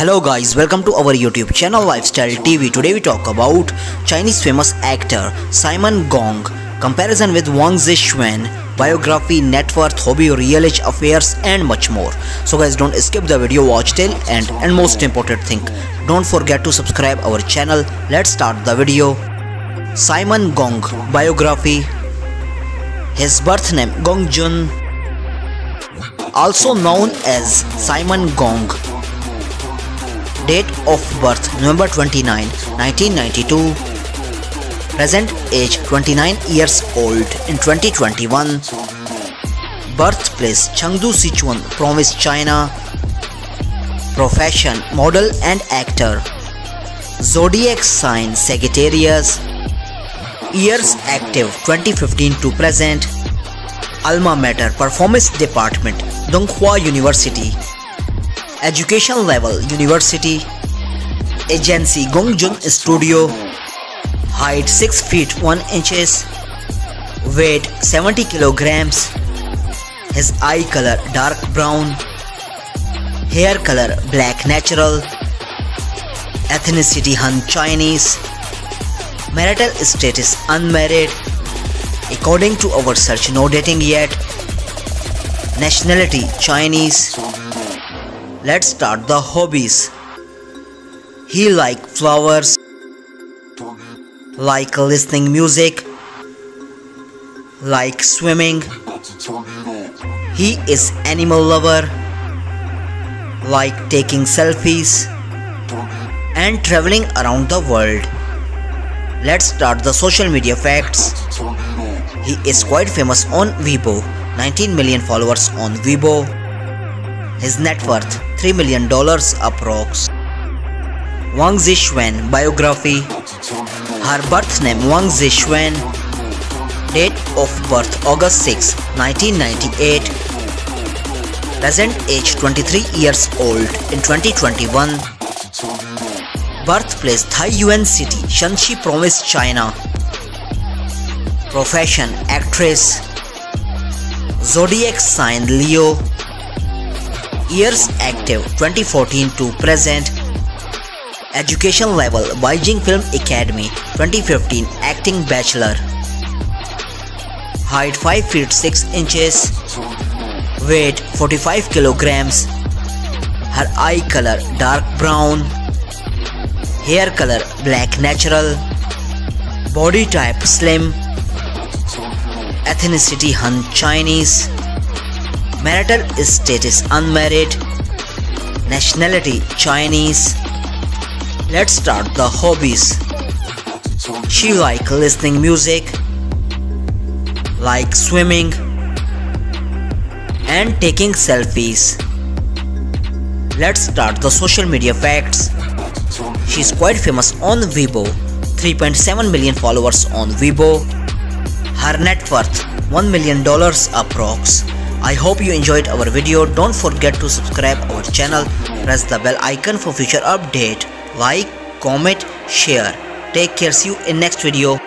Hello guys, welcome to our YouTube channel LifeStyle TV. Today we talk about Chinese famous actor Simon Gong, comparison with Wang Zi Xuan, biography, net worth, hobby, real-age affairs and much more. So guys, don't skip the video, watch till end, and most important thing, don't forget to subscribe our channel. Let's start the video. Simon Gong biography. His birth name Gong Jun, also known as Simon Gong. Date of birth November 29, 1992. Present age 29 years old in 2021. Birthplace Chengdu, Sichuan Province, China. Profession model and actor. Zodiac sign Sagittarius. Years active 2015 to present. Alma mater performance department Donghua University. Education level university. Agency Gong Jun Studio. Height 6 feet 1 inches. Weight 70 kilograms. His eye color dark brown. Hair color black natural. Ethnicity Han Chinese. Marital status unmarried. According to our search, no dating yet. Nationality Chinese. Let's start the hobbies. He likes flowers, like listening music, like swimming. He is animal lover, like taking selfies and traveling around the world. Let's start the social media facts. He is quite famous on Weibo, 19 million followers on Weibo. His net worth $3 million approx. Wang Zi Xuan biography. Her birth name Wang Zi Xuan. Date of birth August 6, 1998. Present age 23 years old in 2021. Birthplace Taiyuan City, Shanxi Province, China. Profession actress. Zodiac sign Leo. Years active 2014 to present. Education level Beijing Film Academy 2015 acting bachelor. Height 5 feet 6 inches. Weight 45 kilograms. Her eye color dark brown. Hair color black natural. Body type slim. Ethnicity Han Chinese. Marital status unmarried. Nationality Chinese. Let's start the hobbies. She likes listening music, like swimming and taking selfies. Let's start the social media facts. She's quite famous on Weibo, 3.7 million followers on Weibo. Her net worth $1 million approx. I hope you enjoyed our video. Don't forget to subscribe our channel. Press the bell icon for future update. Like, comment, share. Take care. See you in next video.